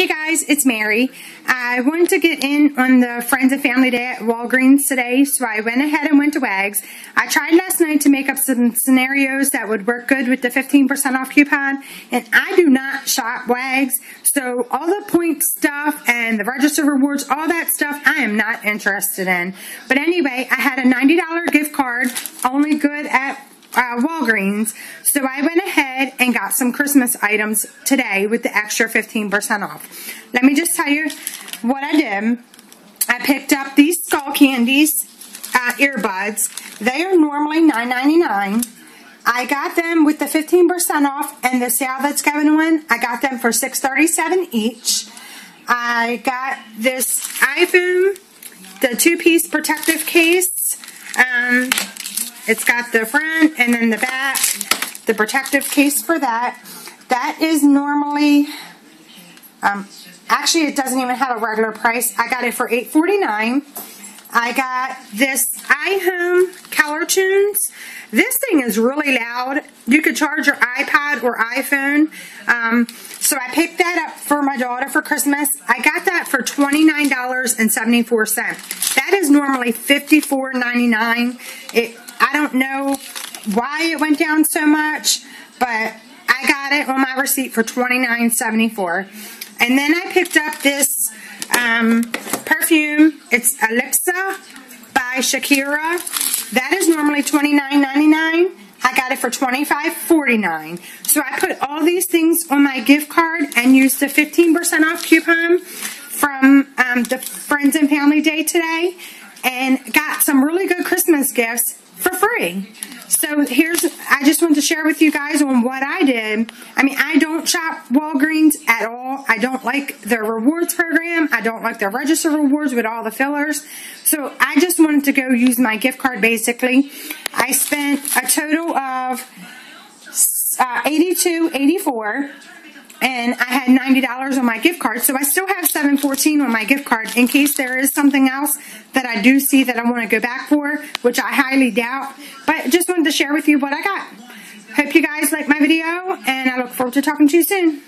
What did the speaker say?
Hey guys, it's Mary. I wanted to get in on the Friends and Family Day at Walgreens today, so I went ahead and went to Wags. I tried last night to make up some scenarios that would work good with the 15% off coupon, and I do not shop Wags, so all the point stuff and the register rewards, all that stuff, I am not interested in. But anyway, I had a $90 gift card, only good at Walgreens, so I went ahead and got some Christmas items today with the extra 15% off. Let me just tell you what I did. I picked up these Skull Candies earbuds. They are normally $9.99. I got them with the 15% off and the sale that's going on. I got them for $6.37 each. I got this iPhone, the two-piece protective case. It's got the front and then the back, the protective case for that. That is normally, actually it doesn't even have a regular price. I got it for $8.49. I got this iHome color tunes. This thing is really loud. You could charge your iPod or iPhone. So I picked that up for my daughter for Christmas. I got that for $29.74. That is normally $54.99. I don't know why it went down so much, but I got it on my receipt for $29.74. And then I picked up this perfume. It's Alexa by Shakira. That is normally $29.99. I got it for $25.49. So I put all these things on my gift card and used the 15% off coupon from the Friends and Family Day today and got some really good Christmas gifts for free. So I just wanted to share with you guys on what I did. I mean, I don't shop Walgreens at all. I don't like their rewards program. I don't like their register rewards with all the fillers. So I just wanted to go use my gift card basically. I spent a total of $82.84. And I had $90 on my gift card, so I still have $7.14 on my gift card in case there is something else that I do see that I want to go back for, which I highly doubt. But just wanted to share with you what I got. Hope you guys like my video, and I look forward to talking to you soon.